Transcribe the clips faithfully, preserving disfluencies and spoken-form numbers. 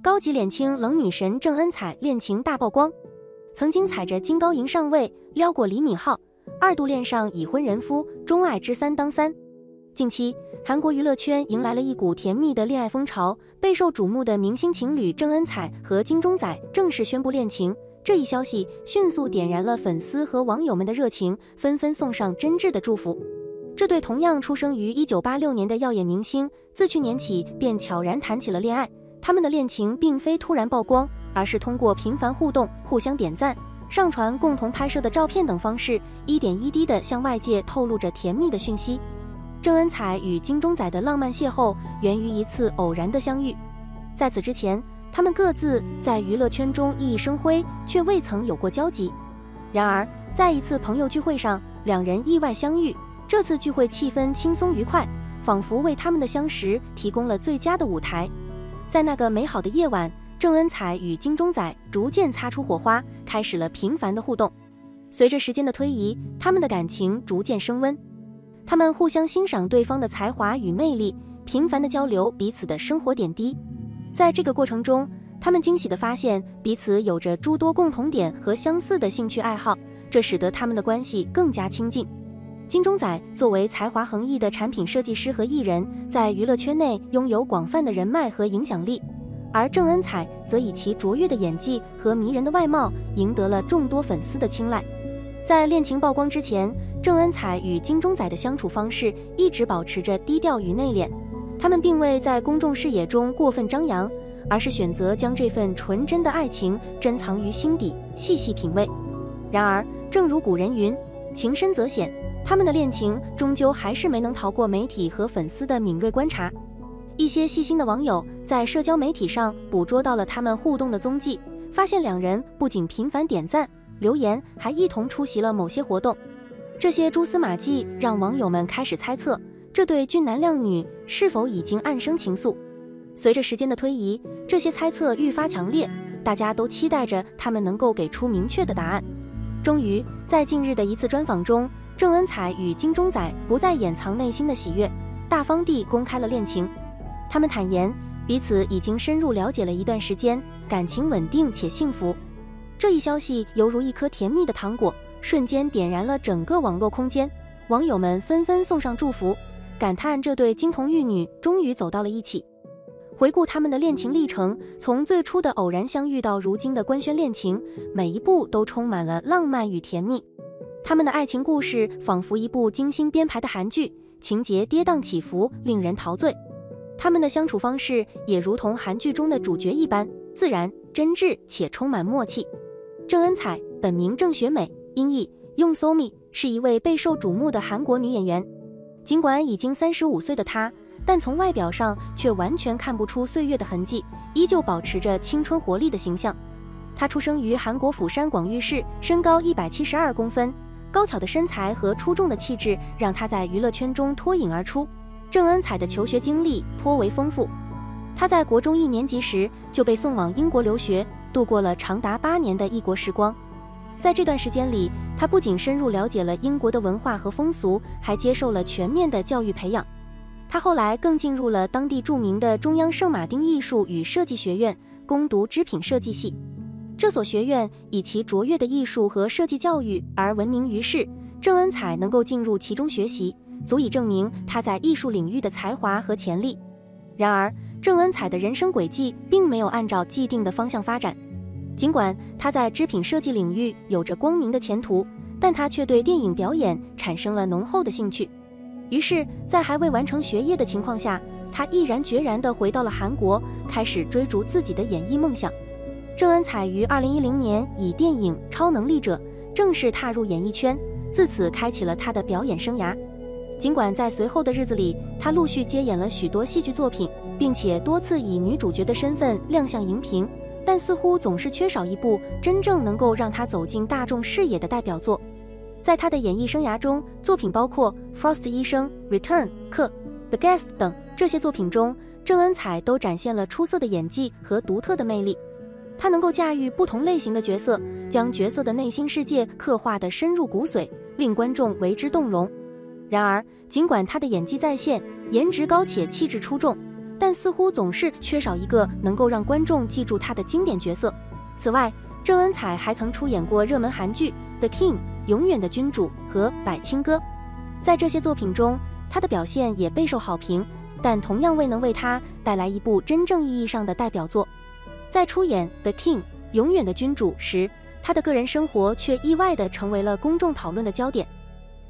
高级脸青冷女神郑恩彩恋情大曝光，曾经踩着金高银上位撩过李敏镐，二度恋上已婚人夫，钟爱之三当三。近期，韩国娱乐圈迎来了一股甜蜜的恋爱风潮，备受瞩目的明星情侣郑恩彩和金钟宰正式宣布恋情。这一消息迅速点燃了粉丝和网友们的热情，纷纷送上真挚的祝福。这对同样出生于一九八六年的耀眼明星，自去年起便悄然谈起了恋爱。他们的恋情并非突然曝光，而是通过频繁互动、互相点赞、上传共同拍摄的照片等方式，一点一滴地向外界透露着甜蜜的讯息。郑恩彩与金钟宰的浪漫邂逅源于一次偶然的相遇，在此之前，他们各自在娱乐圈中熠熠生辉，却未曾有过交集。然而，在一次朋友聚会上，两人意外相遇。这次聚会气氛轻松愉快，仿佛为他们的相识提供了最佳的舞台。在那个美好的夜晚，郑恩彩与金钟宰逐渐擦出火花，开始了频繁的互动。随着时间的推移，他们的感情逐渐升温，他们互相欣赏对方的才华与魅力，频繁地交流彼此的生活点滴。在这个过程中，他们惊喜地发现彼此有着诸多共同点和相似的兴趣爱好，这使得他们的关系更加亲近。金钟宰作为才华横溢的产品设计师和艺人，在娱乐圈内拥有广泛的人脉和影响力，而郑恩彩则以其卓越的演技和迷人的外貌赢得了众多粉丝的青睐。在恋情曝光之前，郑恩彩与金钟宰的相处方式一直保持着低调与内敛，他们并未在公众视野中过分张扬，而是选择将这份纯真的爱情珍藏于心底，细细品味。然而，正如古人云，情深则显，他们的恋情终究还是没能逃过媒体和粉丝的敏锐观察。一些细心的网友在社交媒体上捕捉到了他们互动的踪迹，发现两人不仅频繁点赞、留言，还一同出席了某些活动。这些蛛丝马迹让网友们开始猜测，这对俊男靓女是否已经暗生情愫。随着时间的推移，这些猜测愈发强烈，大家都期待着他们能够给出明确的答案。终于，在近日的一次专访中，郑恩彩与金钟宰不再掩藏内心的喜悦，大方地公开了恋情。他们坦言，彼此已经深入了解了一段时间，感情稳定且幸福。这一消息犹如一颗甜蜜的糖果，瞬间点燃了整个网络空间。网友们纷纷送上祝福，感叹这对金童玉女终于走到了一起。回顾他们的恋情历程，从最初的偶然相遇到如今的官宣恋情，每一步都充满了浪漫与甜蜜。他们的爱情故事仿佛一部精心编排的韩剧，情节跌宕起伏，令人陶醉。他们的相处方式也如同韩剧中的主角一般，自然、真挚且充满默契。郑恩彩本名郑雪美，音译用 Somi， 是一位备受瞩目的韩国女演员。尽管已经三十五岁的她，但从外表上却完全看不出岁月的痕迹，依旧保持着青春活力的形象。她出生于韩国釜山广域市，身高一百七十二公分。高挑的身材和出众的气质让她在娱乐圈中脱颖而出。郑恩彩的求学经历颇为丰富，她在国中一年级时就被送往英国留学，度过了长达八年的异国时光。在这段时间里，她不仅深入了解了英国的文化和风俗，还接受了全面的教育培养。她后来更进入了当地著名的中央圣马丁艺术与设计学院，攻读织品设计系。这所学院以其卓越的艺术和设计教育而闻名于世，郑恩彩能够进入其中学习，足以证明她在艺术领域的才华和潜力。然而，郑恩彩的人生轨迹并没有按照既定的方向发展。尽管她在织品设计领域有着光明的前途，但她却对电影表演产生了浓厚的兴趣。于是，在还未完成学业的情况下，她毅然决然地回到了韩国，开始追逐自己的演艺梦想。郑恩彩于二零一零年以电影《超能力者》正式踏入演艺圈，自此开启了她的表演生涯。尽管在随后的日子里，她陆续接演了许多戏剧作品，并且多次以女主角的身份亮相荧屏，但似乎总是缺少一部真正能够让她走进大众视野的代表作。在她的演艺生涯中，作品包括《Frost 医生》、《Return》、《客》、《The Guest》等，这些作品中，郑恩彩都展现了出色的演技和独特的魅力。她能够驾驭不同类型的角色，将角色的内心世界刻画得深入骨髓，令观众为之动容。然而，尽管她的演技在线，颜值高且气质出众，但似乎总是缺少一个能够让观众记住他的经典角色。此外，郑恩彩还曾出演过热门韩剧《The King》、《永远的君主》和《百青歌》。在这些作品中，他的表现也备受好评，但同样未能为他带来一部真正意义上的代表作。在出演《The King》、《永远的君主》时，他的个人生活却意外地成为了公众讨论的焦点。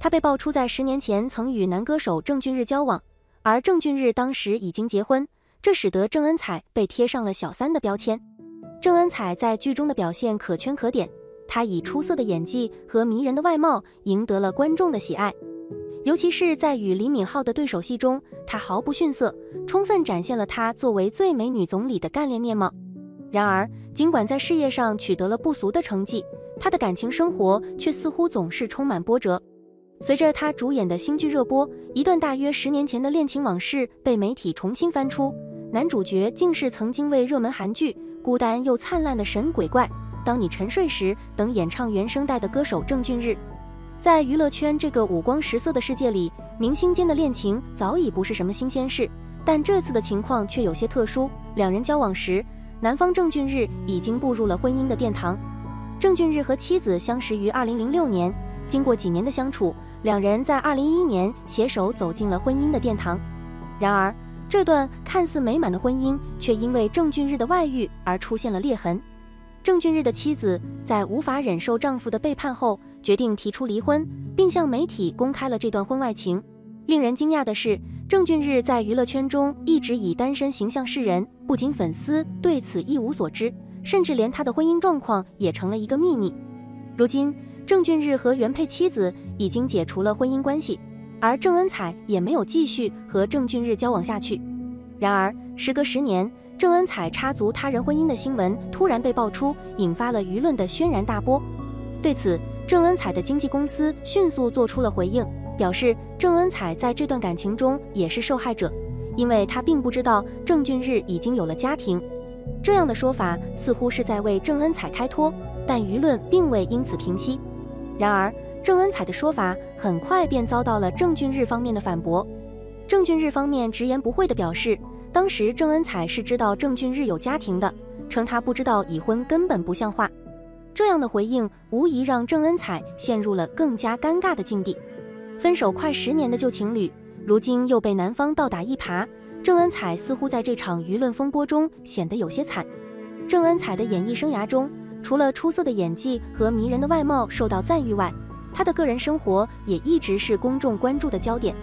他被爆出在十年前曾与男歌手郑钧日交往，而郑钧日当时已经结婚，这使得郑恩彩被贴上了小三的标签。郑恩彩在剧中的表现可圈可点，她以出色的演技和迷人的外貌赢得了观众的喜爱。尤其是在与李敏镐的对手戏中，她毫不逊色，充分展现了她作为最美女总理的干练面貌。然而，尽管在事业上取得了不俗的成绩，她的感情生活却似乎总是充满波折。随着她主演的新剧热播，一段大约十年前的恋情往事被媒体重新翻出，男主角竟是曾经为热门韩剧孤单又灿烂的神鬼怪，当你沉睡时等演唱原声带的歌手郑钧日。在娱乐圈这个五光十色的世界里，明星间的恋情早已不是什么新鲜事，但这次的情况却有些特殊。两人交往时，男方郑钧日已经步入了婚姻的殿堂。郑钧日和妻子相识于二零零六年，经过几年的相处，两人在二零一一年携手走进了婚姻的殿堂。然而，这段看似美满的婚姻却因为郑钧日的外遇而出现了裂痕。郑钧日的妻子在无法忍受丈夫的背叛后，决定提出离婚，并向媒体公开了这段婚外情。令人惊讶的是，郑钧日在娱乐圈中一直以单身形象示人，不仅粉丝对此一无所知，甚至连他的婚姻状况也成了一个秘密。如今，郑钧日和原配妻子已经解除了婚姻关系，而郑恩彩也没有继续和郑钧日交往下去。然而，时隔十年，郑恩彩插足他人婚姻的新闻突然被爆出，引发了舆论的轩然大波。对此，郑恩彩的经纪公司迅速做出了回应，表示郑恩彩在这段感情中也是受害者，因为她并不知道郑钧日已经有了家庭。这样的说法似乎是在为郑恩彩开脱，但舆论并未因此平息。然而，郑恩彩的说法很快便遭到了郑钧日方面的反驳。郑钧日方面直言不讳地表示，当时郑恩彩是知道郑钧日有家庭的，称他不知道已婚根本不像话。这样的回应无疑让郑恩彩陷入了更加尴尬的境地。分手快十年的旧情侣，如今又被男方倒打一耙，郑恩彩似乎在这场舆论风波中显得有些惨。郑恩彩的演艺生涯中，除了出色的演技和迷人的外貌受到赞誉外，她的个人生活也一直是公众关注的焦点。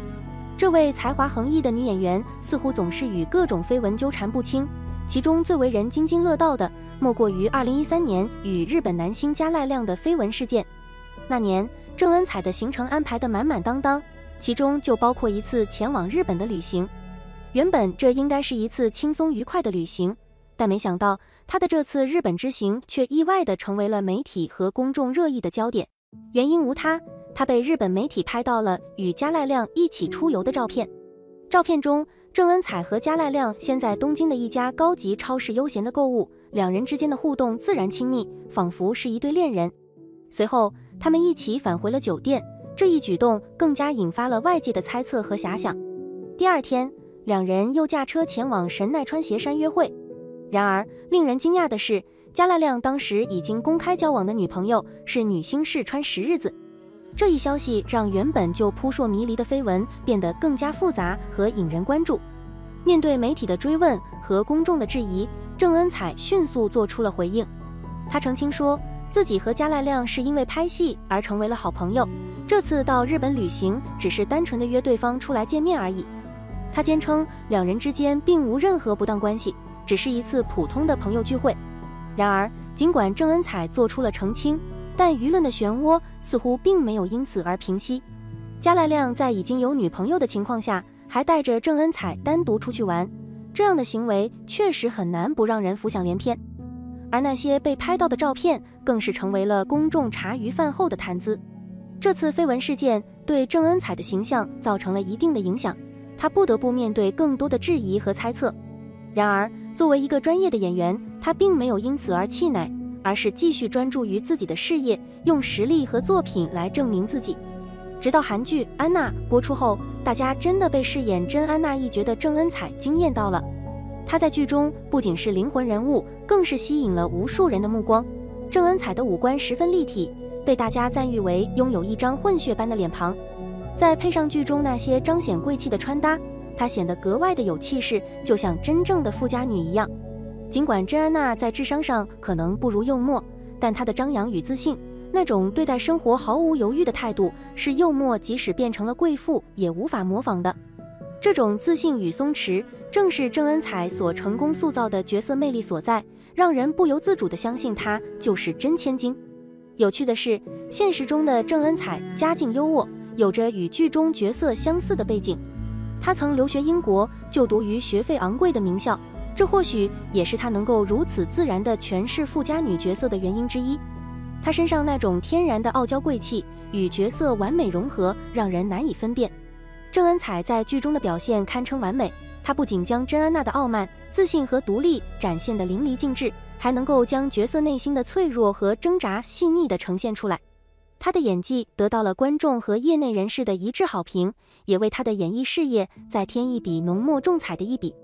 这位才华横溢的女演员似乎总是与各种绯闻纠缠不清，其中最为人津津乐道的莫过于二零一三年与日本男星加濑亮的绯闻事件。那年，郑恩彩的行程安排得满满当当，其中就包括一次前往日本的旅行。原本这应该是一次轻松愉快的旅行，但没想到她的这次日本之行却意外地成为了媒体和公众热议的焦点。原因无他，她被日本媒体拍到了与加濑亮一起出游的照片。照片中，郑恩彩和加濑亮先在东京的一家高级超市悠闲的购物，两人之间的互动自然亲密，仿佛是一对恋人。随后，他们一起返回了酒店，这一举动更加引发了外界的猜测和遐想。第二天，两人又驾车前往神奈川胁山约会。然而，令人惊讶的是，加濑亮当时已经公开交往的女朋友是女星市川石日子。这一消息让原本就扑朔迷离的绯闻变得更加复杂和引人关注。面对媒体的追问和公众的质疑，郑恩彩迅速做出了回应。她澄清说，自己和加濑亮是因为拍戏而成为了好朋友，这次到日本旅行只是单纯的约对方出来见面而已。她坚称两人之间并无任何不当关系，只是一次普通的朋友聚会。然而，尽管郑恩彩做出了澄清，但舆论的漩涡似乎并没有因此而平息。加濑亮在已经有女朋友的情况下，还带着郑恩彩单独出去玩，这样的行为确实很难不让人浮想联翩。而那些被拍到的照片更是成为了公众茶余饭后的谈资。这次绯闻事件对郑恩彩的形象造成了一定的影响，她不得不面对更多的质疑和猜测。然而，作为一个专业的演员，她并没有因此而气馁，而是继续专注于自己的事业，用实力和作品来证明自己。直到韩剧《安娜》播出后，大家真的被饰演真安娜一角的郑恩彩惊艳到了。他在剧中不仅是灵魂人物，更是吸引了无数人的目光。郑恩彩的五官十分立体，被大家赞誉为拥有一张混血般的脸庞。再配上剧中那些彰显贵气的穿搭，她显得格外的有气势，就像真正的富家女一样。尽管甄安娜在智商上可能不如柚墨，但她的张扬与自信，那种对待生活毫无犹豫的态度，是柚墨即使变成了贵妇也无法模仿的。这种自信与松弛，正是郑恩彩所成功塑造的角色魅力所在，让人不由自主地相信她就是真千金。有趣的是，现实中的郑恩彩家境优渥，有着与剧中角色相似的背景。她曾留学英国，就读于学费昂贵的名校，这或许也是她能够如此自然地诠释富家女角色的原因之一。她身上那种天然的傲娇贵气与角色完美融合，让人难以分辨。郑恩彩在剧中的表现堪称完美，她不仅将甄安娜的傲慢、自信和独立展现得淋漓尽致，还能够将角色内心的脆弱和挣扎细腻地呈现出来。她的演技得到了观众和业内人士的一致好评，也为她的演艺事业再添一笔浓墨重彩的一笔。